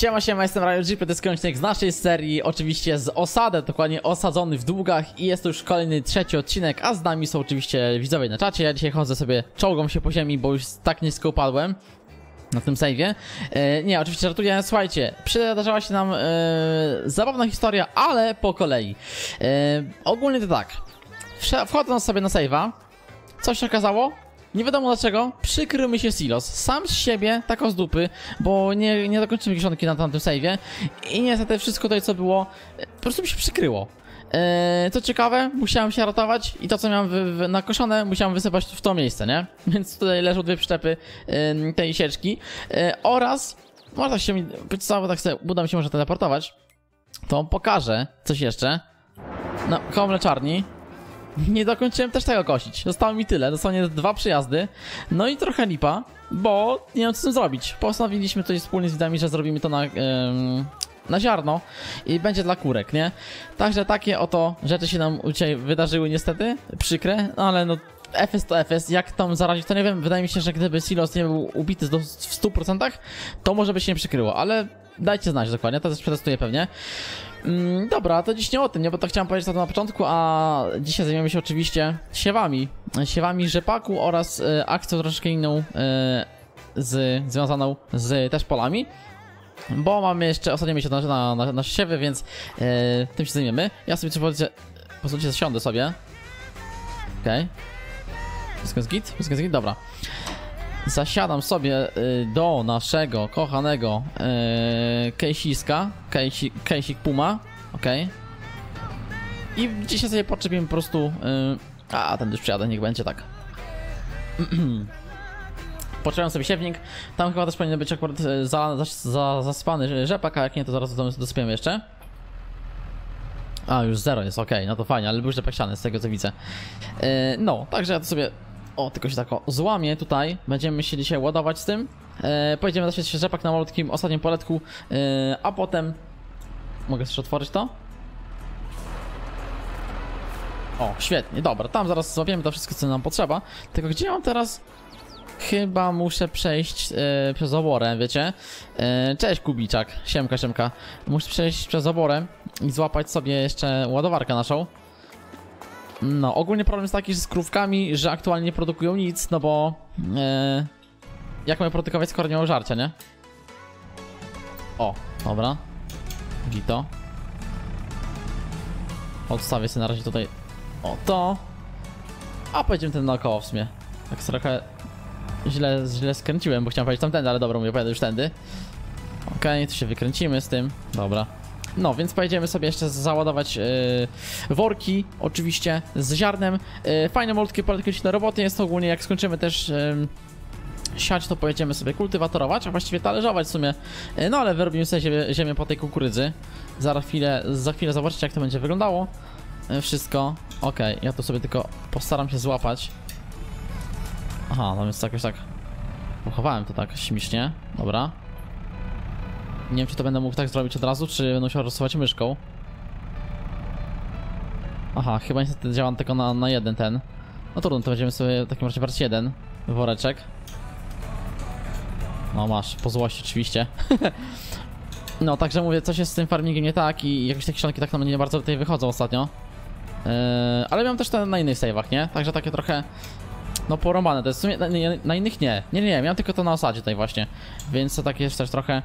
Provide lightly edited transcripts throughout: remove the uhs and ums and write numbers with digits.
Siema, jestem RyoG, to jest kolejny odcinek z naszej serii, oczywiście z osady, dokładnie osadzony w długach i jest to już kolejny trzeci odcinek, a z nami są oczywiście widzowie na czacie. Ja dzisiaj chodzę sobie, czołgam się po ziemi, bo już tak nisko upadłem na tym save'ie. Nie, oczywiście żartuję, słuchajcie, przydarzała się nam zabawna historia, ale po kolei. Ogólnie to tak, wchodząc sobie na save'a, co się okazało? Nie wiadomo dlaczego, przykrył mi się silos, sam z siebie, tako z dupy, bo nie dokończymy kieszonki na tamtym save'ie i niestety wszystko to, co było, po prostu mi się przykryło. Co ciekawe, musiałem się ratować i to, co miałem nakoszone, musiałem wysypać w to miejsce, nie? Więc tutaj leżą dwie przyczepy tej sieczki oraz, może tak się mi, tak sobie uda mi się może teleportować, to pokażę coś jeszcze, no, koło mleczarni. Nie dokończyłem też tego kosić, zostało mi tyle, dosłownie dwa przyjazdy, no i trochę lipa, bo nie wiem co z tym zrobić. Postanowiliśmy tutaj wspólnie z widzami, że zrobimy to na ziarno i będzie dla kurek, nie? Także takie oto rzeczy się nam dzisiaj wydarzyły niestety, przykre, no ale no FS to FS, jak tam zarazić to nie wiem, wydaje mi się, że gdyby silos nie był ubity w 100%, to może by się nie przykryło, ale dajcie znać dokładnie, to też przetestuję pewnie. Dobra, to dziś nie o tym, nie, bo to chciałem powiedzieć to na początku, a dzisiaj zajmiemy się oczywiście siewami rzepaku oraz akcją troszkę inną związaną z też polami, bo mamy jeszcze ostatnie miesiąc na siewy, więc tym się zajmiemy. Ja sobie pozwólcie, zasiądę sobie. Okej. Wszystko jest git? Dobra. Zasiadam sobie do naszego kochanego Kejsiska, Kejsik Puma, okej. I dzisiaj sobie potrzebujemy po prostu, ten już przyjadę, niech będzie tak. Potrzebujemy sobie siewnik, tam chyba też powinien być akurat zaspany rzepak, a jak nie to zaraz dosypiemy jeszcze. A już zero jest, okej, no to fajnie, ale był rzepak siany z tego co widzę. No, także ja to sobie... O, tylko się tak złamie tutaj. Będziemy się dzisiaj ładować z tym. Pojedziemy zaświeć się rzepak na malutkim ostatnim poletku, a potem... Mogę jeszcze otworzyć to? O, świetnie, dobra. Tam zaraz złapiemy to wszystko, co nam potrzeba. Tylko gdzie ja mam teraz? Chyba muszę przejść przez oborę, wiecie? Cześć Kubiczak, siemka. Muszę przejść przez oborę i złapać sobie jeszcze ładowarkę naszą. No, ogólnie problem jest taki, że z krówkami, że aktualnie nie produkują nic, no bo... jak mają produkować, skoro nie mają żarcia, nie? O, dobra. Gito. Odstawię sobie na razie tutaj... O, to. A pojedziemy ten naokoło w sumie. Tak trochę... Źle skręciłem, bo chciałem powiedzieć tamtędy, ale dobra, mówię, pojadę już tędy. Okej, tu się wykręcimy z tym. Dobra. No, więc pojedziemy sobie jeszcze załadować worki, oczywiście, z ziarnem. Fajne malutkie poletki do roboty jest to ogólnie, jak skończymy też siać, to pojedziemy sobie kultywatorować, a właściwie talerzować w sumie. No, ale wyrobimy sobie ziemię po tej kukurydzy. Za chwilę zobaczycie, jak to będzie wyglądało. Wszystko. Okej, ja to sobie tylko postaram się złapać. Aha, no więc jakoś tak pochowałem to tak śmiesznie. Dobra. Nie wiem, czy to będę mógł tak zrobić od razu, czy będę musiał rozsuwać myszką. Aha, chyba niestety działam tylko na jeden ten. No trudno, to będziemy sobie w takim razie brać jeden woreczek. No masz, po złości oczywiście. No, także mówię, coś jest z tym farmingiem nie tak i jakieś te kieszonki tak na mnie nie bardzo tutaj wychodzą ostatnio. Ale miałem też te na innych save'ach, nie? Także takie trochę... No porąbane to jest, w sumie na innych nie. Nie, miałem tylko to na osadzie tutaj właśnie. Więc to takie jest też trochę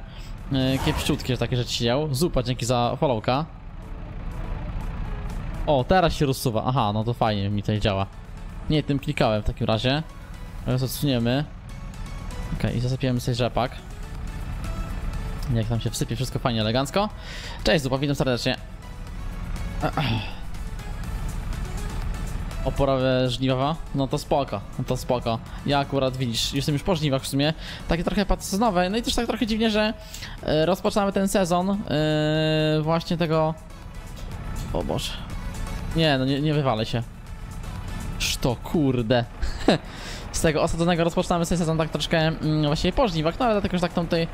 kiepszczutki, że takie rzeczy się działo. Zupa, dzięki za followka. O, teraz się rozsuwa, aha, no to fajnie mi tutaj działa. Nie, tym klikałem w takim razie. Teraz odsuniemy. Okej, i zasypiemy sobie rzepak. Jak tam się wsypie, wszystko fajnie, elegancko. Cześć Zupa, witam serdecznie. Oporowe żniwa? No to spoko, Ja akurat widzisz, jestem już po żniwach w sumie. Takie trochę patronowe, no i też tak trochę dziwnie, że rozpoczynamy ten sezon właśnie tego... O Boże. Nie, no nie wywalę się. Szto kurde. Z tego osadzonego rozpoczynamy ten sezon tak troszkę właśnie po żniwach, no ale dlatego, że tak tam tutaj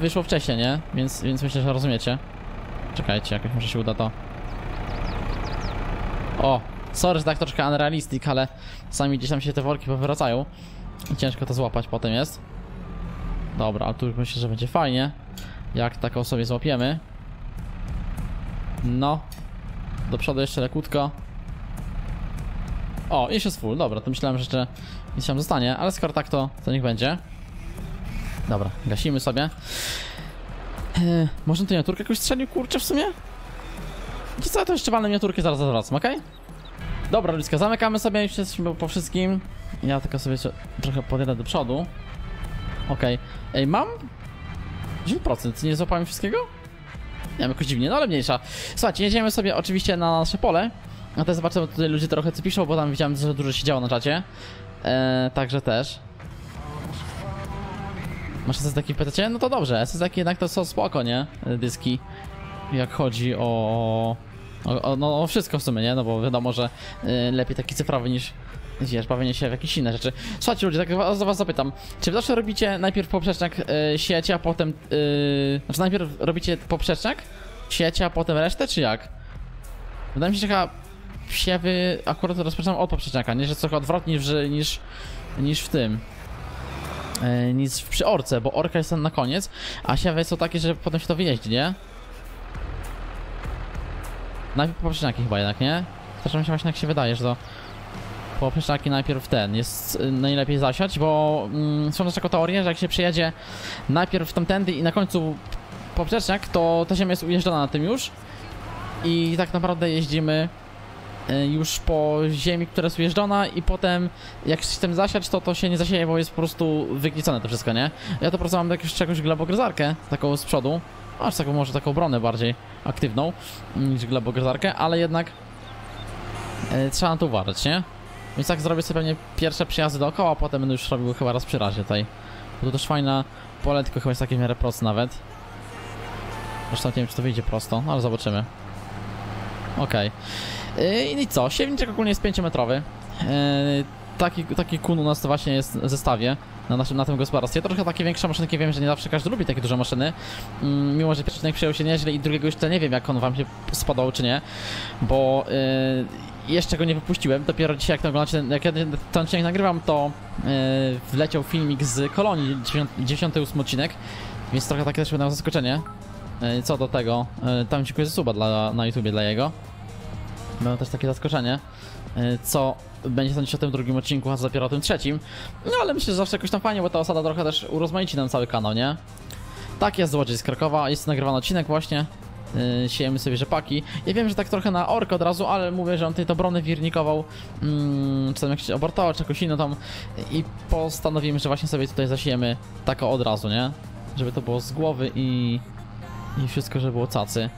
wyszło wcześniej, nie? Więc myślę, że rozumiecie. Czekajcie, jakoś może się uda to... O! Sorry, że tak troszkę unrealistic, ale sami gdzieś tam się te worki powracają i ciężko to złapać potem jest. Dobra, ale tu myślę, że będzie fajnie. Jak taką sobie złapiemy. No. Do przodu jeszcze lekutko. O, jeszcze jest full. Dobra, to myślałem, że jeszcze nic tam zostanie, ale skoro tak, to niech będzie. Dobra, gasimy sobie. Można tę miniaturkę jakoś strzelił, kurczę, w sumie? Gdzie całe to jeszcze walne miniaturki zaraz zawracam, okej? Dobra, ludzka, zamykamy sobie i jesteśmy po wszystkim. Ja tylko sobie trochę podjadę do przodu. Okej. Ej, mam 10%, nie złapałem wszystkiego? Nie wiem, jakoś dziwnie, no ale mniejsza. Słuchajcie, jedziemy sobie oczywiście na nasze pole. A teraz zobaczymy, tutaj ludzie trochę co piszą, bo tam widziałem, że dużo się działo na czacie. Także też. Masz SSD-ki w PC? No to dobrze, SSD-ki jednak to są spoko, nie? Dyski. Jak chodzi o wszystko w sumie, nie? No bo wiadomo, że lepiej taki cyfrowy niż, wiesz, bawienie się w jakieś inne rzeczy. Słuchajcie ludzie, tak was zapytam. Czy zawsze robicie najpierw poprzeczniak sieci, a potem... znaczy najpierw robicie poprzeczniak sieci, a potem resztę, czy jak? Wydaje mi się, że chyba siewy akurat rozpoczynam od poprzeczniaka, nie? Że trochę odwrotnie niż w tym. Nic przy orce, bo orka jest tam na koniec, a siewy są takie, że potem się to wyjeździ, nie? Najpierw poprzeczniaki chyba jednak, nie? Zresztą mi się właśnie jak się wydaje, że to poprzeczniaki najpierw ten jest najlepiej zasiać, bo są też taką teorię, że jak się przyjedzie najpierw tamtędy i na końcu poprzeczniak, to ta ziemia jest ujeżdżona na tym już i tak naprawdę jeździmy już po ziemi, która jest ujeżdżona i potem jak się tym zasiać, to się nie zasieje, bo jest po prostu wygniecone to wszystko, nie? Ja to po prostu mam jakąś glebogryzarkę, taką z przodu, aż taką może taką bronę bardziej aktywną niż glebogryzarkę, ale jednak trzeba na to uważać, nie? Więc tak zrobię sobie pewnie pierwsze przyjazdy dookoła, a potem będę już robił chyba raz przy razie tutaj. Bo to też fajna pole, tylko chyba jest takie w miarę proste nawet. Zresztą nie wiem, czy to wyjdzie prosto, ale zobaczymy. Okej. I co? Siewniczek ogólnie jest 5-metrowy. Taki kun u nas to właśnie jest w zestawie na tym gospodarstwie. Trochę takie większe maszynki, wiem, że nie zawsze każdy lubi takie duże maszyny. Mimo, że pierwszy przyjął się nieźle i drugiego jeszcze nie wiem, jak on wam się spodobał czy nie. Bo jeszcze go nie wypuściłem. Dopiero dzisiaj, jak to oglądacie, jak ja ten odcinek nagrywam, to wleciał filmik z Kolonii, 98 odcinek. Więc trochę takie też będą zaskoczenie. Co do tego, tam dziękuję za suba na YouTubie dla jego. Będą też takie zaskoczenie, co będzie sądzić o tym drugim odcinku, a dopiero o tym trzecim. No ale myślę, że zawsze jakoś tam fajnie, bo ta osada trochę też urozmaici nam cały kanał, nie? Tak, jest złodziej z Krakowa, jest nagrywany odcinek właśnie. Siejemy sobie rzepaki. Ja wiem, że tak trochę na orkę od razu, ale mówię, że on tej to brony wirnikował, czy tam jakieś obortował, czy jakąś inną tam. I postanowimy, że właśnie sobie tutaj zasiejemy taką od razu, nie? Żeby to było z głowy i wszystko, żeby było cacy.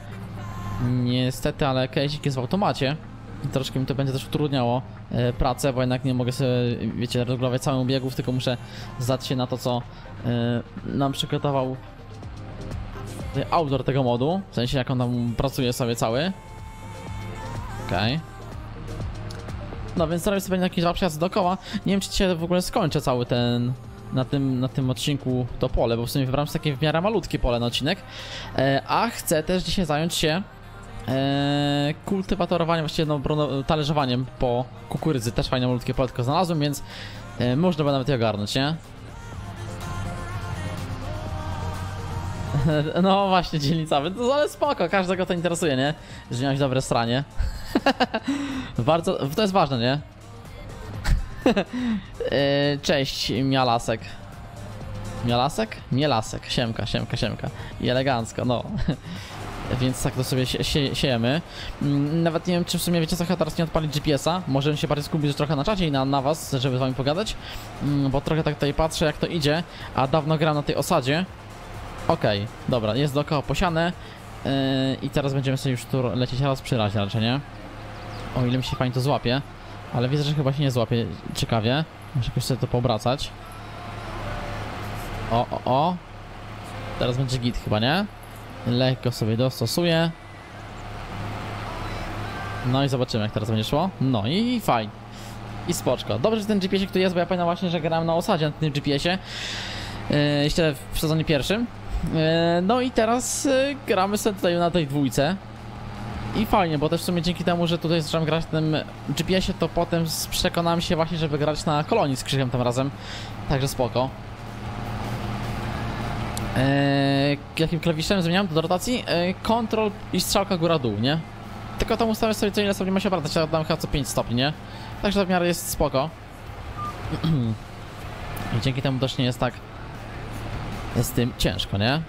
Niestety, ale Kejsik jest w automacie. Troszkę mi to będzie też utrudniało pracę, bo jednak nie mogę sobie, wiecie, regulować całych biegów, tylko muszę zdać się na to, co nam przygotował autor tego modu. W sensie, jak on tam pracuje sobie cały. Okej. No więc zrobię sobie jakieś dwa przejazdy dookoła. Nie wiem, czy dzisiaj w ogóle skończę cały ten... Na tym odcinku to pole, bo w sumie wybrałem takie w miarę malutkie pole na odcinek. A chcę też dzisiaj zająć się kultywatorowaniem, właściwie talerzowaniem po kukurydzy. Też fajne malutkie pole tylko znalazłem, więc można by nawet je ogarnąć, nie? No właśnie, dzielnicowy, no, ale spoko, każdego to interesuje, nie? Że miałeś dobre stranie. Bardzo, to jest ważne, nie? Cześć, Mialasek. Mialasek? Mielasek. Siemka. I elegancko, no. Więc tak to sobie siejemy. Nawet nie wiem, czy w sumie wiecie co, chyba teraz nie odpalić GPS-a. Może się bardziej skupić trochę na czacie i na was, żeby z wami pogadać. Bo trochę tak tutaj patrzę, jak to idzie. A dawno gram na tej osadzie. Okej, dobra, jest dookoła posiane. I teraz będziemy sobie już tu lecieć raz przy razie raczej, nie? O ile mi się fajnie to złapie. Ale widzę, że chyba się nie złapie. Ciekawie. Muszę jakoś sobie to poobracać. O. Teraz będzie git chyba, nie? Lekko sobie dostosuję. No i zobaczymy, jak teraz będzie szło. No i fajnie. I spoczko. Dobrze, że ten GPS-ik tu jest, bo ja pamiętam właśnie, że grałem na osadzie na tym GPS-ie. Jeszcze w sezonie pierwszym. No i teraz gramy sobie tutaj na tej dwójce. I fajnie, bo też w sumie dzięki temu, że tutaj zacząłem grać w tym GPS-ie, to potem przekonałem się właśnie, żeby grać na Kolonii z Krzykiem tym razem. Także spoko. Jakim klawiszem zmieniam do rotacji? Control i strzałka góra-dół, nie? Tylko tam ustawiam sobie co ile stopni ma się obracać, ja dam chyba co 5 stopni, nie? Także to w miarę jest spoko. I dzięki temu też nie jest tak... jest z tym ciężko, nie?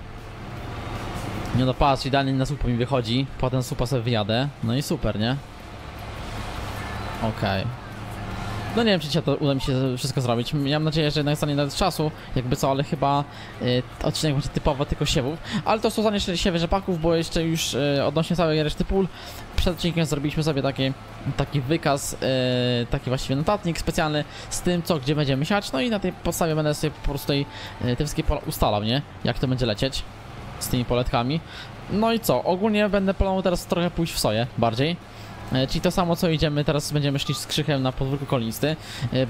Nie no patrz, idealnie na słupa mi wychodzi, potem słupa sobie wyjadę, no i super, nie? Okej. No nie wiem, czy dzisiaj to uda mi się wszystko zrobić. Miałem nadzieję, że jednak stanie nawet czasu, jakby co, ale chyba odcinek będzie typowo tylko siewów. Ale to są zdanie siewy rzepaków, bo jeszcze już odnośnie całej reszty pól przed odcinkiem zrobiliśmy sobie taki wykaz, taki właściwie notatnik specjalny z tym, co gdzie będziemy siać. No i na tej podstawie będę sobie po prostu te wszystkie pola ustalał, nie? Jak to będzie lecieć z tymi poletkami. No i co, ogólnie będę planował teraz trochę pójść w soję bardziej. Czyli to samo co idziemy, teraz będziemy szli z krzychem na podwórku kolinisty,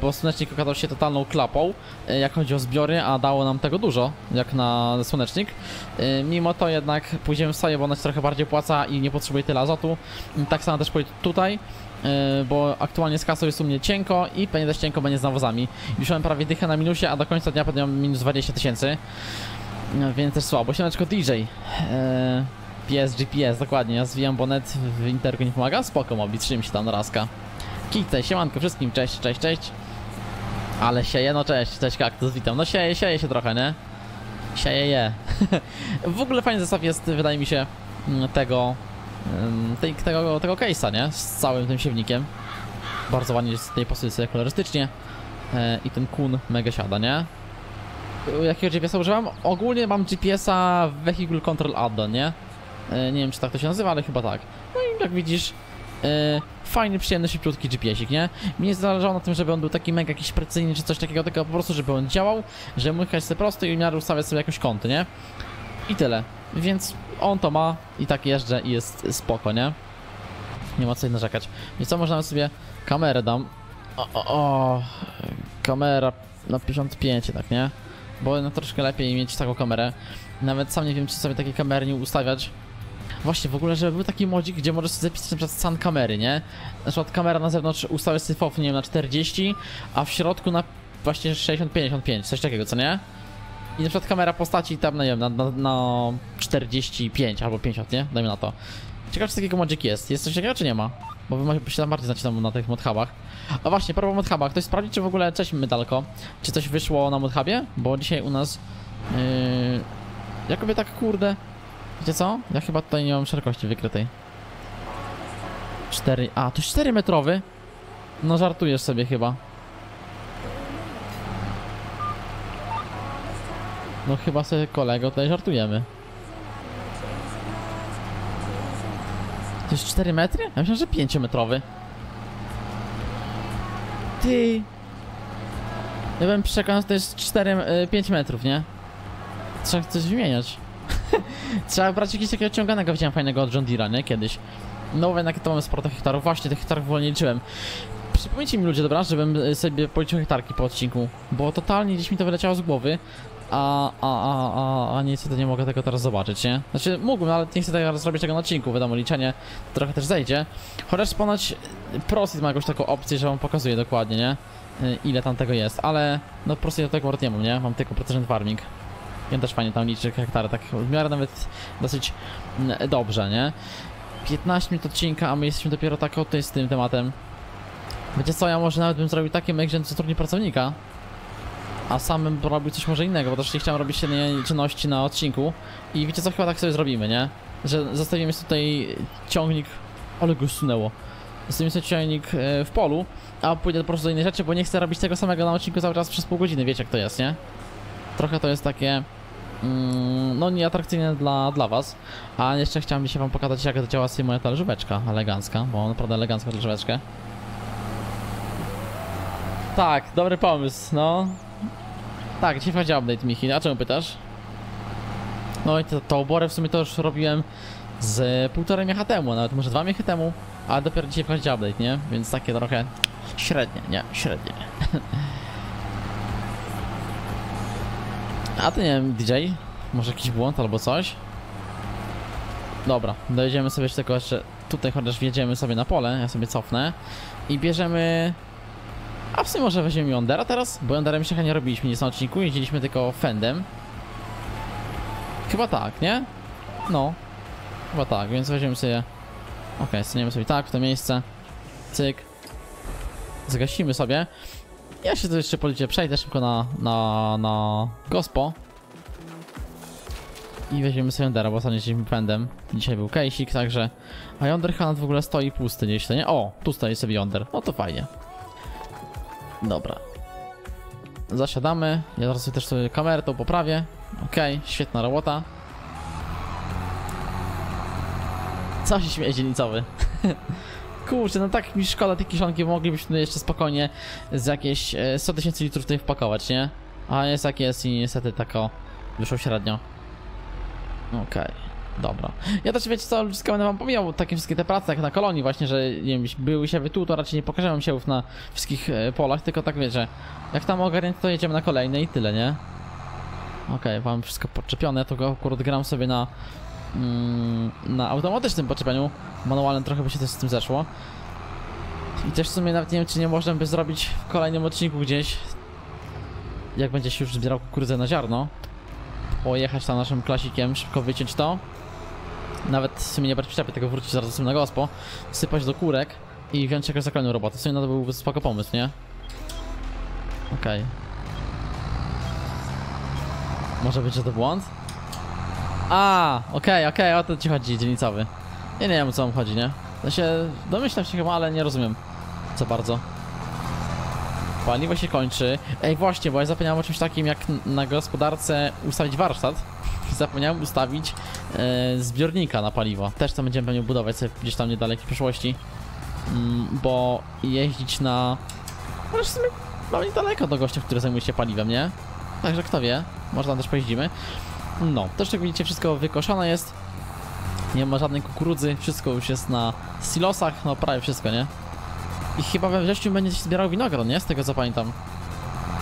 bo słonecznik okazał się totalną klapą, jak chodzi o zbiory, a dało nam tego dużo, jak na słonecznik. Mimo to jednak pójdziemy w soję, bo ona się trochę bardziej płaca i nie potrzebuje tyle azotu. Tak samo też pójdę tutaj, bo aktualnie z kasą jest u mnie cienko i pewnie też cienko będzie z nawozami. Już mam prawie dychę na minusie, a do końca dnia pewnie mam minus 20 000, więc też słabo. Siemeczko DJ. GPS, dokładnie, ja zwijam, bo net w Interku nie pomaga, spoko mobi, trzymaj się tam narazka. Kitaj, siemanko wszystkim, cześć, cześć, cześć. Ale sieje, no cześć, cześć kaktus, witam, no sieje się trochę, nie? Sieje je. W ogóle fajny zestaw jest, wydaje mi się, tego case'a, nie? Z całym tym siewnikiem. Bardzo ładnie jest tutaj pasuje sobie kolorystycznie. I ten kun mega siada, nie? Jakiego GPS-a używam? Ogólnie mam GPS-a w Vehicle Control Addon, nie? Nie wiem, czy tak to się nazywa, ale chyba tak. No i jak widzisz, fajny, przyjemny, szybciutki GPS-ik, nie? Mi nie zależało na tym, żeby on był taki mega jakiś precyzyjny czy coś takiego, tylko po prostu, żeby on działał, żeby mógł jechać sobie prosto i w miarę ustawiać sobie jakieś kąty, nie? I tyle. Więc on to ma i tak jeżdżę i jest spoko, nie? Nie ma co jej narzekać. I co, można sobie kamerę dam. Kamera na 55, tak, nie? Bo no, troszkę lepiej mieć taką kamerę. Nawet sam nie wiem, czy sobie takiej kamery nie ustawiać. Właśnie, w ogóle, żeby był taki modzik, gdzie możesz sobie zapisać na przykład stan kamery, nie? Na przykład kamera na zewnątrz ustawiasz sobie fof, nie wiem, na 40, a w środku na właśnie 60-55, coś takiego, co nie? I na przykład kamera postaci tam, nie wiem, na 45 albo 50, nie? Dajmy na to. Ciekawe, czy takiego modzik jest. Jest coś takiego, czy nie ma? Bo wy się tam bardziej znacie tam na tych modhubach. A właśnie, prawo o modhubach. Ktoś sprawdzi, czy w ogóle, cześć Medalko, czy coś wyszło na modhubie? Bo dzisiaj u nas... jakoby tak, kurde... Wiecie co? Ja chyba tutaj nie mam szerokości wykrytej. 4... A, to 4-metrowy? No żartujesz sobie chyba. No chyba sobie, kolego, tutaj żartujemy. To jest 4 metry? Ja myślałem, że 5-metrowy. Ty! Ja bym przekonał, że to jest 5 metrów, nie? Trzeba coś wymieniać. Trzeba brać jakiegoś takiego ciąganego, widziałem fajnego od John Deere'a, nie? Kiedyś. No bo jednak to mamy sporo tych hektarów, właśnie tych hektarów wolnie liczyłem. Przypomnijcie mi ludzie, dobra, żebym sobie policzył hektarki po odcinku, bo totalnie gdzieś mi to wyleciało z głowy. A niestety nie mogę tego teraz zobaczyć, nie? Znaczy mógłbym, ale nie chcę teraz zrobić tego na odcinku, wiadomo, liczenie trochę też zejdzie. Chociaż ponoć Prosit ma jakąś taką opcję, że on pokazuje dokładnie, nie? Ile tam tego jest, ale no Prosit do tego akurat nie mam, nie? Mam tylko procent farming. Ja też fajnie tam liczę hektary, tak w miarę nawet dosyć dobrze, nie? 15 minut odcinka, a my jesteśmy dopiero tak tutaj z tym tematem. Wiecie co, ja może nawet bym zrobił takie myk, że zatrudnił pracownika, a sam bym robił coś może innego, bo też nie chciałem robić jednej czynności na odcinku. I wiecie co, chyba tak sobie zrobimy, nie? Że zostawimy sobie tutaj ciągnik, ale go sunęło. Zostawimy sobie ciągnik w polu, a pójdę po prostu do innej rzeczy, bo nie chcę robić tego samego na odcinku cały czas przez pół godziny, wiecie jak to jest, nie? Trochę to jest takie... no nieatrakcyjne dla was. A jeszcze chciałem dzisiaj wam pokazać, jak to działa sobie moja talerzóweczka elegancka, bo naprawdę elegancką talerzóweczkę. Tak, dobry pomysł, no. Tak, dzisiaj wchodzi update, Michi, a czemu pytasz? No i to oborę w sumie to już robiłem z 1,5 miecha temu, nawet może 2 miechy temu, a dopiero dzisiaj wchodzi update, nie? Więc takie trochę średnie, nie? Średnie. A ty nie wiem, DJ? Może jakiś błąd albo coś? Dobra, dojedziemy sobie tylko jeszcze tutaj, chociaż wjedziemy sobie na pole, ja sobie cofnę i bierzemy... A w sumie może weźmiemy Yondera teraz? Bo Yonderem się chyba nie robiliśmy nic na odcinku, jeździliśmy tylko Fendem. Chyba tak, nie? No. Chyba tak, więc weźmiemy sobie... Okej, staniemy sobie tak w to miejsce. Cyk. Zgasimy sobie. Ja się tu jeszcze po liczbie przejdę szybko na gospo. I weźmiemy sobie Yondera, bo ostatnio jesteśmy pędem. Dzisiaj był Kejsik, także... A Yonder Hanat w ogóle stoi pusty gdzieś, to nie? O, tu stoi sobie Yonder. No to fajnie. Dobra. Zasiadamy. Ja teraz sobie też sobie kamerę tą poprawię. Okej, świetna robota. Co się śmieje dzielnicowy? Kurczę, no tak mi szkoda te kiszonki, bo moglibyśmy jeszcze spokojnie z jakieś 100 tysięcy litrów tutaj wpakować, nie? A jest jak jest i niestety tak o, wyszło średnio. Okej, dobra. Ja też wiecie co, ludziska będę wam pomijał takie wszystkie te prace jak na kolonii właśnie, że nie wiem, były siewy tu, to raczej nie pokażemy siewów na wszystkich polach, tylko tak wiecie, jak tam ogarnięcie to jedziemy na kolejne i tyle, nie? Okej, mam wszystko podczepione, to go akurat gram sobie na automatycznym podczepianiu, manualnym trochę by się też z tym zeszło. I też w sumie nawet nie wiem, czy nie można by zrobić w kolejnym odcinku gdzieś, jak będzie się już zbierał kukurydzę na ziarno, pojechać tam naszym klasikiem, szybko wyciąć to. Nawet w sumie nie brać przyczepy, tylko wrócić zaraz na gospo, wsypać do kurek i wziąć jakąś zakolną robotę. W sumie no to byłby spoko pomysł, nie? Okej. Może być, że to błąd? A, okej, o to ci chodzi, dzielnicowy. Ja nie wiem, o co wam chodzi, nie? Znaczy, domyślam się chyba, ale nie rozumiem co bardzo. Paliwo się kończy. Ej, właśnie, bo ja zapomniałem o czymś takim, jak na gospodarce ustawić warsztat. Zapomniałem ustawić zbiornika na paliwo. Też to będziemy pewnie budować sobie gdzieś tam niedalekiej przyszłości. Bo jeździć na... No w sumie mamy niedaleko do gościa, który zajmuje się paliwem, nie? Także kto wie, może tam też pojeździmy. No, też jak widzicie, wszystko wykoszone jest. Nie ma żadnej kukurydzy, wszystko już jest na silosach, no prawie wszystko, nie? I chyba we wrześniu będzie się zbierał winogron, nie? Z tego co pamiętam.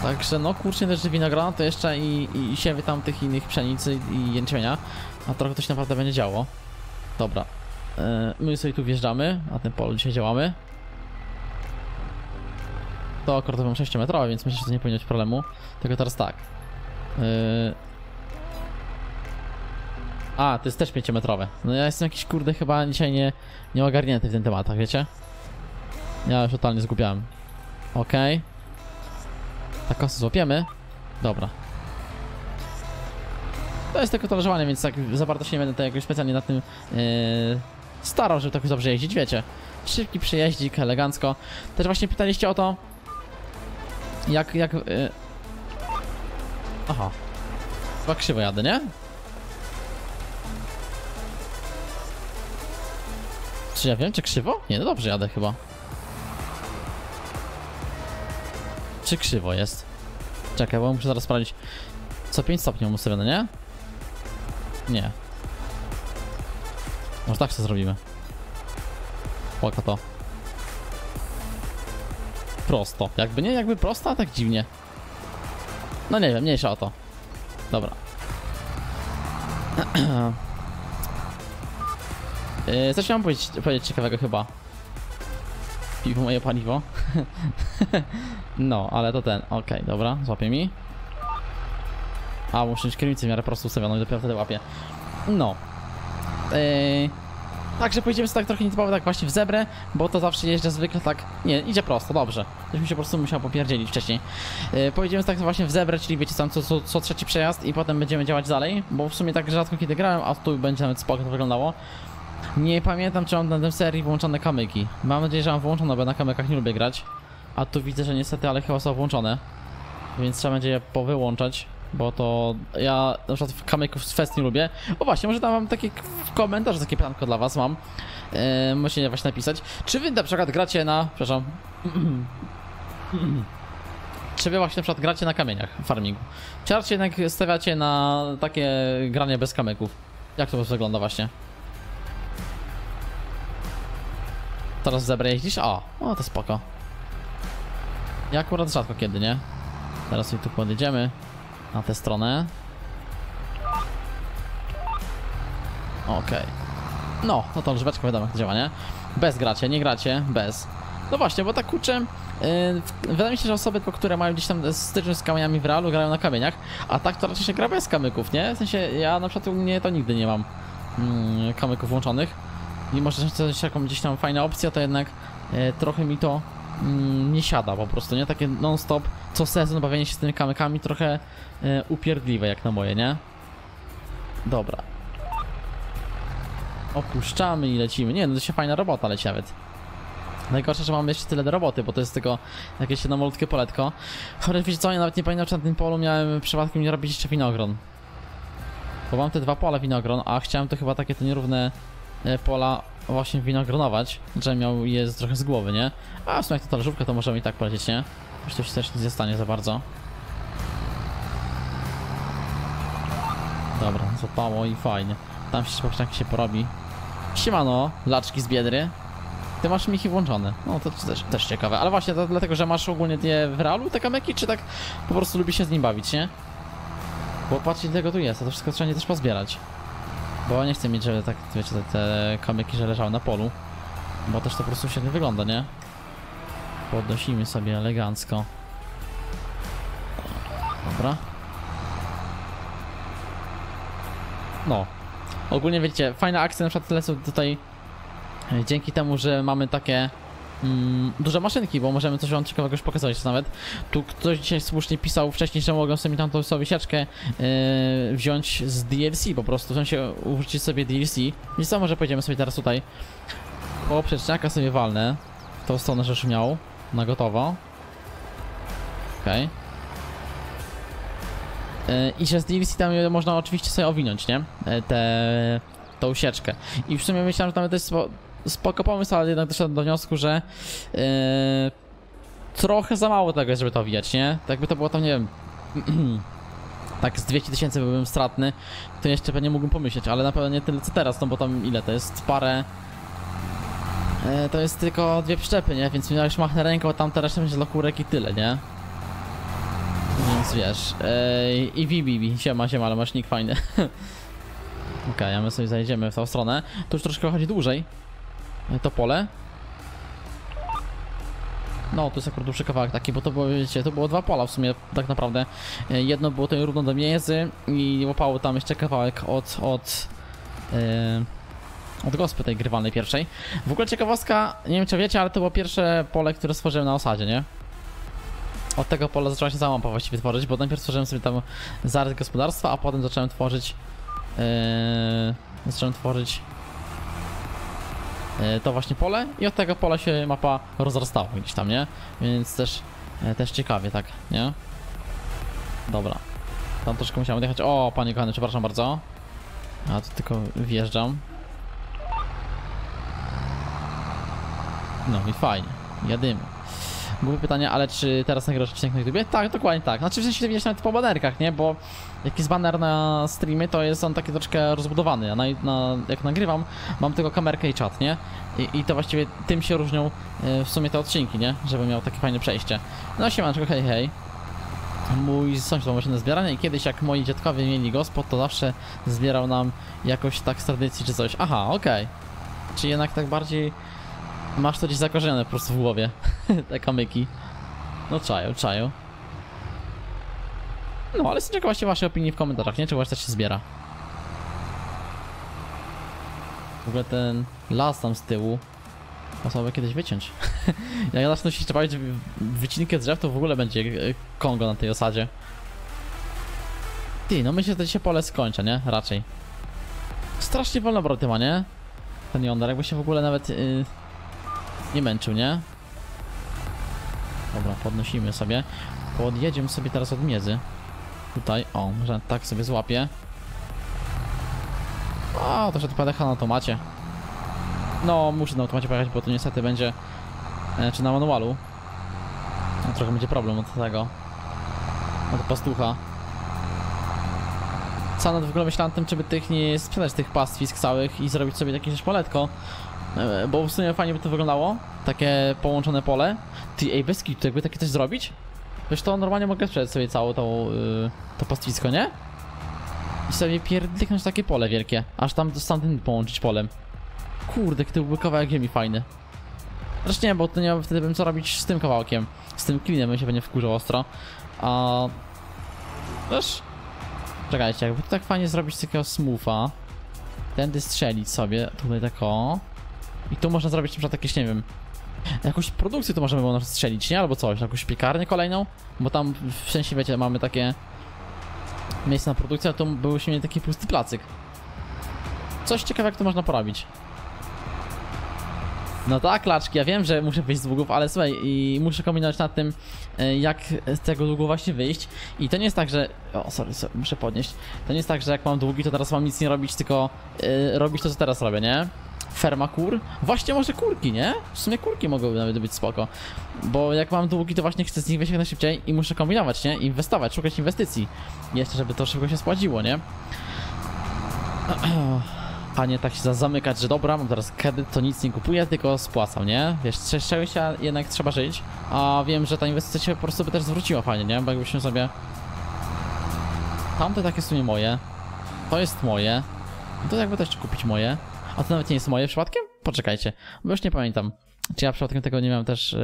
Także no kurczę, też winogrona to jeszcze i siewy tam tych innych pszenicy i jęczmienia. A trochę to się naprawdę będzie działo. Dobra. My sobie tu wjeżdżamy, na tym polu dzisiaj działamy. To akurat mam 6-metrowe, więc myślę, że to nie powinno być problemu. Tylko teraz tak. A, to jest też 5-metrowe. No ja jestem jakiś kurde chyba dzisiaj nie ogarnięty w tym tematach, wiecie? Ja już totalnie zgubiałem. Okej. Tak kosy złapiemy. Dobra. To jest tylko tolerowanie, więc tak za bardzo się nie będę tutaj jakoś specjalnie na tym starał, żeby tak już dobrze jeździć, wiecie. Szybki przejeździk, elegancko. Też właśnie pytaliście o to, jak... Aha. Chyba krzywo jadę, nie? Czy ja wiem, czy krzywo? Nie, no dobrze jadę chyba. Czy krzywo jest? Czekaj, bo muszę zaraz sprawdzić. Co 5 stopni mam ustawione, nie? Nie. Może tak to zrobimy. Płaka to. Prosto. Jakby nie, jakby prosta, tak dziwnie. No nie wiem, mniejsza o to. Dobra. Coś chciałem powiedzieć ciekawego chyba. Piwo moje paliwo. No, ale to ten. Okej, dobra, złapie mi. A, muszę mieć kierownicę w miarę prosto ustawioną i dopiero wtedy łapię. No. Także pójdziemy sobie tak trochę nietypowo, tak właśnie w zebrę, bo to zawsze jeżdżę zwykle tak... Nie, idzie prosto, dobrze. Ktoś mi się po prostu musiał popierdzielić wcześniej. Pojedziemy tak właśnie w zebrę, czyli wiecie tam co trzeci przejazd i potem będziemy działać dalej, bo w sumie tak rzadko kiedy grałem, a tu będzie nawet spoko to wyglądało. Nie pamiętam, czy mam na tym serii włączone kamyki. Mam nadzieję, że mam włączone, bo na kamykach nie lubię grać. A tu widzę, że niestety, ale chyba są włączone. Więc trzeba będzie je powyłączać, bo to ja na przykład kamyków z fest nie lubię. O właśnie, może tam mam taki komentarz, takie pytanko dla was mam. Musicie właśnie napisać. Czy wy na przykład gracie na... Przepraszam. Czy wy właśnie na przykład gracie na kamieniach w farmingu? Czy raczej jednak stawiacie na takie granie bez kamyków? Jak to wygląda właśnie? Teraz zebrę jeździsz? O, to spoko. Ja akurat rzadko kiedy, nie? Teraz sobie tu podjedziemy na tę stronę. Okej. No, to lżbeczka wiadomo jak to działa, nie? Bez gracie, nie gracie, bez. No właśnie, bo tak kurczę, wydaje mi się, że osoby, które mają gdzieś tam styczność z kamieniami w realu, grają na kamieniach, a tak to raczej się gra bez kamyków, nie? W sensie, ja na przykład u mnie to nigdy nie mam kamyków włączonych. Mimo że to jest jakąś gdzieś tam fajna opcja, to jednak trochę mi to nie siada po prostu, nie? Takie non-stop, co sezon bawienie się z tymi kamykami trochę upierdliwe jak na moje, nie? Dobra. Opuszczamy i lecimy. Nie, no to się fajna robota leci nawet. Najgorsze, że mamy jeszcze tyle do roboty, bo to jest tylko jakieś jedno malutkie poletko. Chociaż wiecie co, ja nawet nie pamiętam, czy na tym polu miałem przypadkiem nie robić jeszcze winogron. Bo mam te dwa pola winogron, a chciałem to chyba takie te nierówne pola właśnie winogronować, że miał je trochę z głowy, nie? A w sumie jak to talerzówka, to możemy i tak polecieć, nie? Już to się też nie stanie za bardzo. Dobra, złapało i fajnie. Tam się poprzeczki się porobi. Siemano, laczki z Biedry. Ty masz michy włączone. No to też ciekawe. Ale właśnie, to dlatego, że masz ogólnie je w realu te kamyki, czy tak po prostu lubi się z nim bawić, nie? Bo patrzcie, tego tu jest, a to wszystko trzeba nie też pozbierać. Bo nie chcę mieć, żeby tak, wiecie, te kamyki, że leżały na polu. Bo też to po prostu świetnie wygląda, nie? Podnosimy sobie elegancko. Dobra. No. Ogólnie, wiecie, fajna akcja na przykład lecą tutaj dzięki temu, że mamy takie duże maszynki, bo możemy coś wam ciekawego już pokazać nawet. Tu ktoś dzisiaj słusznie pisał wcześniej, że mogą sobie tam tą wisieczkę wziąć z DLC po prostu, w sensie użyć sobie DLC. I co, może pojedziemy sobie teraz tutaj po przeczniaka sobie walnę. W tą stronę, że już miał, na gotowo. Okej. I że z DLC tam można oczywiście sobie owinąć, nie? Tą sieczkę. I w sumie myślałem, że tam jest spoko pomysł, ale jednak doszedłem do wniosku, że trochę za mało tego jest, żeby to owijać, nie? Tak by to było tam, nie wiem, tak z 200 000 byłbym stratny, to jeszcze pewnie mógłbym pomyśleć, ale na pewno nie tyle co teraz, no bo tam ile to jest? Parę... to jest tylko dwie przyczepy, nie? Więc miałeś machnę ręką, a tamta reszta będzie dla kurek i tyle, nie? Więc wiesz, i Vibi, siema, ale masz nick fajny. Okej, a my sobie zajedziemy w tą stronę. Tu już troszkę chodzi dłużej to pole. No, tu jest akurat dłuższy kawałek taki, bo to było, wiecie, to było dwa pola w sumie tak naprawdę. Jedno było tutaj równo do między i łapało tam jeszcze kawałek od gospy tej grywalnej pierwszej. W ogóle ciekawostka, nie wiem czy wiecie, ale to było pierwsze pole, które stworzyłem na osadzie, nie? Od tego pola zaczęła się cała mapa właściwie tworzyć, bo najpierw stworzyłem sobie tam zarys gospodarstwa, a potem zacząłem tworzyć to właśnie pole i od tego pola się mapa rozrastała gdzieś tam, nie? Więc też ciekawie, tak, nie? Dobra. Tam troszkę musiałem odjechać. O, panie kochany, przepraszam bardzo. A tu tylko wjeżdżam. No i fajnie. Jadymy. Były pytanie, ale czy teraz nagrywasz odcinek na YouTubie? Tak, dokładnie tak. Znaczy w sensie widać nawet po banerkach, nie? Bo jak jest baner na streamie, to jest on taki troszkę rozbudowany. A jak nagrywam, mam tylko kamerkę i czat, nie? I to właściwie tym się różnią w sumie te odcinki, nie? Żeby miał takie fajne przejście. No siemanczko, hej, hej. Mój sąsiad ma maszynę zbierania i kiedyś jak moi dziadkowie mieli gospod, to zawsze zbierał nam jakoś tak z tradycji czy coś. Aha, okej. Czy jednak tak bardziej... Masz to gdzieś zakorzenione po prostu w głowie, te kamyki. No czają. No, ale jestem ciekawa się waszej opinii w komentarzach, nie? Czy właśnie też się zbiera. W ogóle ten las tam z tyłu można by kiedyś wyciąć. Jak zacznę się bawić wycinkę drzew, to w ogóle będzie Kongo na tej osadzie. Ty, no myślę, że to się pole skończy, nie? Raczej. Strasznie wolno obroty ma, nie? Ten Yonder, jakby się w ogóle nawet... nie męczył, nie? Dobra, podnosimy sobie. Podjedziemy sobie teraz od miedzy. Tutaj, o, może tak sobie złapię. O, to że pojecha na automacie. No, muszę na automacie pojechać, bo to niestety będzie... czy na manualu. No, trochę będzie problem od tego. Od pastucha. Co nawet w ogóle myślałem tym, żeby tych nie sprzedać tych pastwisk całych i zrobić sobie jakieś poletko. Bo w sumie fajnie by to wyglądało. Takie połączone pole. Ty, ej, bez kitu, jakby takie coś zrobić? Wiesz, to normalnie mogę sprzedać sobie całą to pastwisko, nie? I sobie pierdyknąć takie pole wielkie. Aż tam z tamtym połączyć polem. Kurde, to byłby kawałek ziemi fajny. Zresztą nie, bo to nie, wtedy bym co robić z tym kawałkiem. Z tym klinem bym się pewnie wkurzał ostro. A... Wiesz? Czekajcie, jakby to tak fajnie zrobić takiego smootha. Tędy strzelić sobie, tutaj tak o. I tu można zrobić na przykład jakieś, nie wiem, jakąś produkcję tu możemy można strzelić, nie? Albo coś, jakąś piekarnię kolejną. Bo tam w sensie, wiecie, mamy takie miejsce na produkcję, a tu byłyśmy mieli taki pusty placyk. Coś ciekawego, jak to można porobić. No tak, Laczki, ja wiem, że muszę wyjść z długów, ale słuchaj, i muszę kombinować nad tym, jak z tego długu właśnie wyjść. I to nie jest tak, że... O, sorry, sorry, muszę podnieść. To nie jest tak, że jak mam długi, to teraz mam nic nie robić, tylko robić to, co teraz robię, nie? Ferma kur? Właśnie może kurki, nie? W sumie kurki mogłyby nawet być spoko. Bo jak mam długi, to właśnie chcę z nich wyjść jak najszybciej i muszę kombinować, nie? Inwestować, szukać inwestycji. Jeszcze, żeby to szybko się spłaciło, nie? A nie tak się zamykać, że dobra, mam teraz kredyt, to nic nie kupuję, tylko spłacam, nie? Wiesz, czegoś jednak trzeba żyć, a wiem, że ta inwestycja się po prostu by też zwróciła fajnie, nie? Bo jakbyśmy sobie... Tamte takie w sumie moje. To jest moje. To jakby też kupić moje. A to nawet nie jest moje przypadkiem? Poczekajcie, bo już nie pamiętam. Czy ja przypadkiem tego nie miałem też...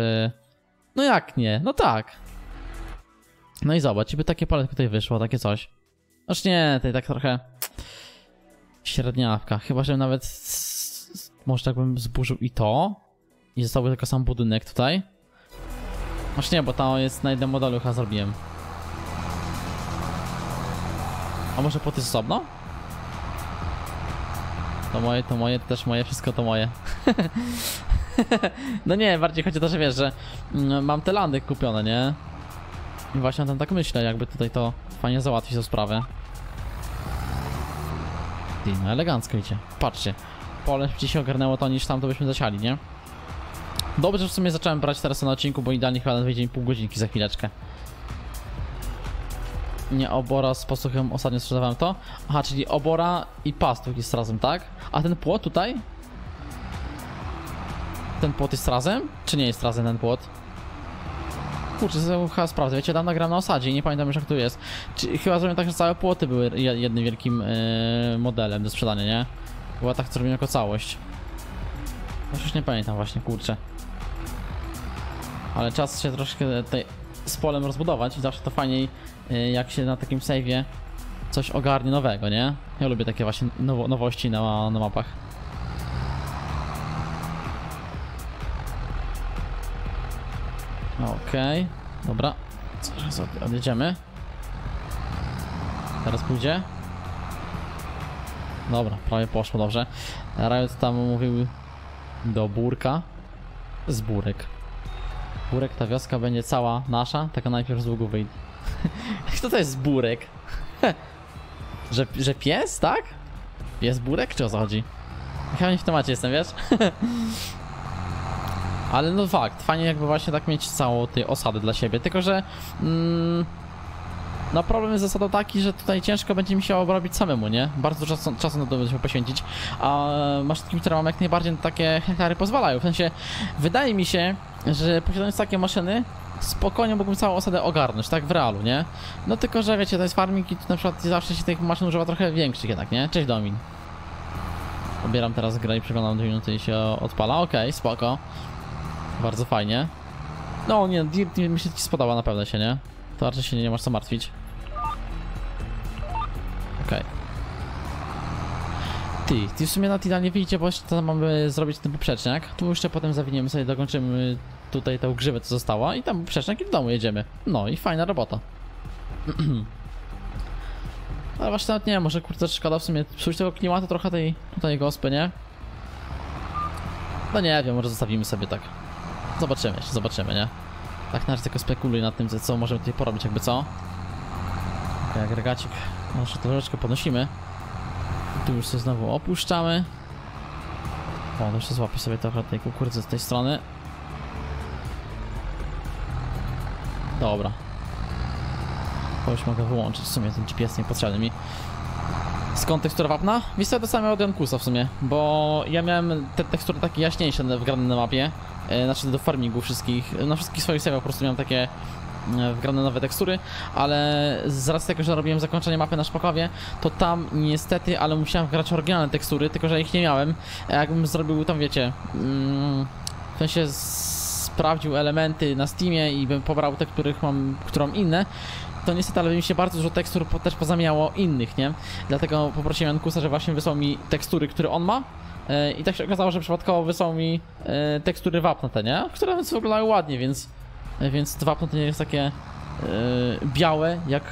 No jak nie? No tak. No i zobacz, i by takie paletko tutaj wyszło, takie coś. Znaczy nie, tutaj tak trochę... Średniawka. Chyba, że nawet... Może tak bym zburzył i to. I zostałby tylko sam budynek tutaj. Właśnie nie, bo to jest na jednym modelu chyba zrobiłem. A może płoty osobno? To moje, to też moje, wszystko to moje. No nie, bardziej chodzi o to, że wiesz, że mam te landy kupione, nie? I właśnie tam tak myślę, jakby tutaj to fajnie załatwić tą sprawę. No elegancko idzie. Patrzcie. Pole szybciej się ogarnęło to niż tam, to byśmy zasiali, nie? Dobrze, że w sumie zacząłem brać teraz na odcinku, bo idealnie chyba wyjdzie mi pół godzinki za chwileczkę. Nie, obora z posuchem ostatnio sprzedawałem to. Aha, czyli obora i pastuch jest razem, tak? A ten płot tutaj? Ten płot jest razem? Czy nie jest razem ten płot? Kurczę, chyba sprawdzę, wiecie, dawno gram na osadzie i nie pamiętam już jak tu jest. Czyli chyba zrobiłem tak, że całe płoty były jednym wielkim modelem do sprzedania, nie? Chyba tak zrobiłem jako całość. No już nie pamiętam właśnie, kurczę. Ale czas się troszkę tutaj z polem rozbudować i zawsze to fajniej, jak się na takim save'ie coś ogarnie nowego, nie? Ja lubię takie właśnie nowości na mapach. Okej, dobra, odjedziemy. Teraz pójdzie. Dobra, prawie poszło, dobrze. RyoG tam mówił do Burka. Z Burek. Burek, ta wioska będzie cała nasza, taka najpierw z długu wyjdzie. Kto to jest Burek? że pies, tak? Pies Burek, czy o co chodzi? Chyba nie w temacie jestem, wiesz? Ale no fakt, fajnie jakby właśnie tak mieć całą tę osadę dla siebie, tylko że... no problem jest zasadą taki, że tutaj ciężko będzie mi się obrobić samemu, nie? Bardzo dużo czasu na to będziemy poświęcić, a maszynki, które mam jak najbardziej takie hektary pozwalają. W sensie, wydaje mi się, że posiadając takie maszyny, spokojnie mógłbym całą osadę ogarnąć, tak w realu, nie? No tylko, że wiecie, to jest farming i tu na przykład zawsze się tych maszyn używa trochę większych jednak, nie? Cześć Domin. Obieram teraz grę i przeglądam 2 minuty i się odpala, okej, spoko. Bardzo fajnie. No nie, Deere mi się ci spodoba na pewno się, nie? To raczej się nie masz co martwić. Okej. Ty w sumie na idealnie widzicie, bo jeszcze tam mamy zrobić ten poprzeczniak. Tu jeszcze potem zawiniemy sobie, dokończymy tutaj tę grzywę, co została i tam poprzeczniak i do domu jedziemy. No i fajna robota. Ale właśnie nawet nie wiem, może kurczę szkoda w sumie psuć tego klimatu trochę tej tutaj gospy, nie? No nie wiem, może zostawimy sobie tak. Zobaczymy, zobaczymy, nie? Tak na razie tylko spekuluję nad tym, co możemy tutaj porobić, jakby co? Okej, agregacik. Może troszeczkę podnosimy. Tu już sobie znowu opuszczamy. O, jeszcze złapię sobie trochę tej kukurydzy z tej strony. Dobra. Bo już mogę wyłączyć w sumie ten GPS niepotrzebny mi. Skąd tekstura wapna? Wiesz co, to samo od Jan Kusa w sumie, bo ja miałem te tekstury takie jaśniejsze wgrane na mapie. Znaczy do farmingu wszystkich, na wszystkich swoich serwach po prostu miałem takie wgrane nowe tekstury, ale z racji tego, że robiłem zakończenie mapy na Szpokowie, to tam niestety, ale musiałem wgrać oryginalne tekstury, tylko że ich nie miałem. Jakbym zrobił tam, wiecie, W sensie sprawdził elementy na Steamie i bym pobrał te, których mam, którą inne, to niestety, ale mi się bardzo dużo tekstur też pozamiało innych, nie? Dlatego poprosiłem Jan Kusa, że właśnie wysłał mi tekstury, które on ma. I tak się okazało, że przypadkowo wysłał mi tekstury wapna te, nie? Które wyglądają ładnie, więc to wapno to nie jest takie białe, jak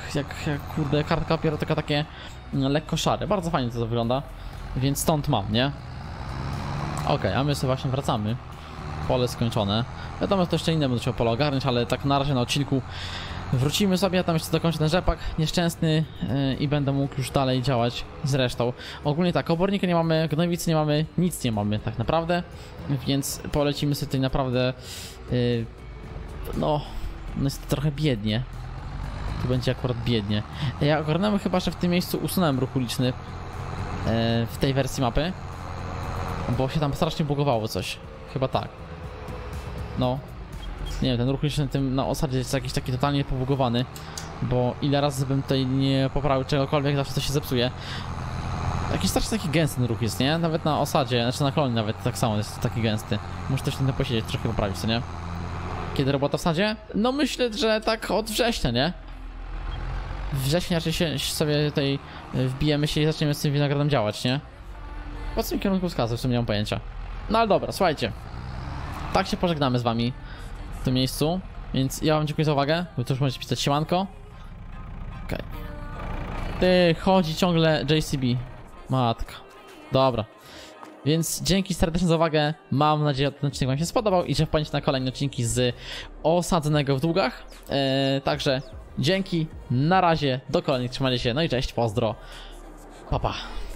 kurde kartka papieru, tylko takie lekko szare. Bardzo fajnie to wygląda, więc stąd mam, nie? Okej, a my sobie właśnie wracamy. Pole skończone. Wiadomo, to jeszcze inne będę chciał pole ogarnąć, ale tak na razie na odcinku wrócimy sobie, ja tam jeszcze dokończę ten rzepak nieszczęsny i będę mógł już dalej działać z resztą. Ogólnie tak, obornika nie mamy, gnowicy nie mamy, nic nie mamy tak naprawdę, więc polecimy sobie tutaj naprawdę, no jest to trochę biednie. Tu będzie akurat biednie. Ja ogarnąłem chyba, że w tym miejscu usunąłem ruch uliczny w tej wersji mapy, bo się tam strasznie bugowało coś, chyba tak. No. Nie wiem, ten ruch liczny tym na osadzie jest jakiś taki totalnie pobugowany, bo ile razy bym tutaj nie poprawił czegokolwiek, zawsze to się zepsuje. Jakiś strasznie taki gęsty ten ruch jest, nie? Nawet na osadzie, znaczy na kolonii nawet tak samo jest taki gęsty. Muszę też ten posiedzieć, trochę poprawić, co nie? Kiedy robota w sadzie? No myślę, że tak od września, nie? Września raczej się sobie tutaj wbijemy się i zaczniemy z tym winogradem działać, nie? Po co mi kierunku wskazać, w sumie nie mam pojęcia. No ale dobra, słuchajcie. Tak się pożegnamy z wami w tym miejscu, więc ja wam dziękuję za uwagę, bo to już możecie pisać siemanko. Okej. Ty, chodzi ciągle JCB. Matka. Dobra. Więc dzięki serdecznie za uwagę, mam nadzieję, że ten odcinek wam się spodobał i że wpadniecie na kolejne odcinki z Osadzonego w Długach. Także dzięki, na razie, do kolejnych, trzymajcie się, no i cześć, pozdro, pa pa.